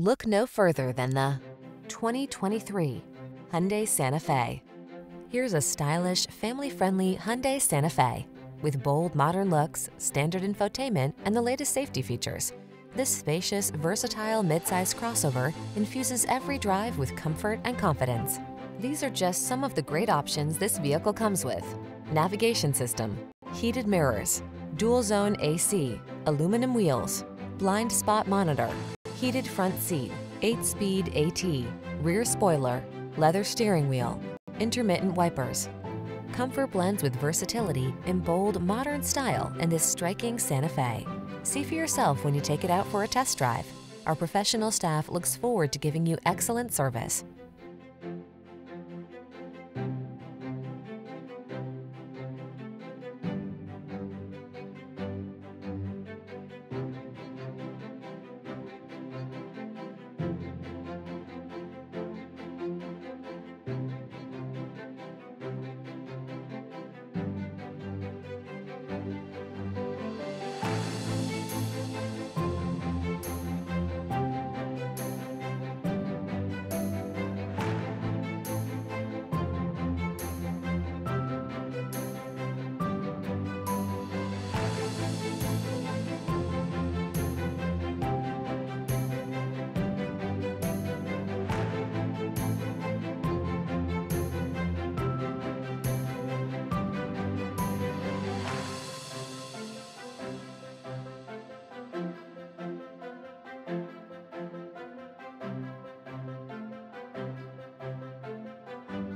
Look no further than the 2023 Hyundai Santa Fe. Here's a stylish, family-friendly Hyundai Santa Fe. With bold modern looks, standard infotainment, and the latest safety features, this spacious, versatile midsize crossover infuses every drive with comfort and confidence. These are just some of the great options this vehicle comes with: navigation system, heated mirrors, dual-zone AC, aluminum wheels, blind spot monitor, heated front seat, 8-speed AT, rear spoiler, leather steering wheel, intermittent wipers. Comfort blends with versatility in bold, modern style in this striking Santa Fe. See for yourself when you take it out for a test drive. Our professional staff looks forward to giving you excellent service.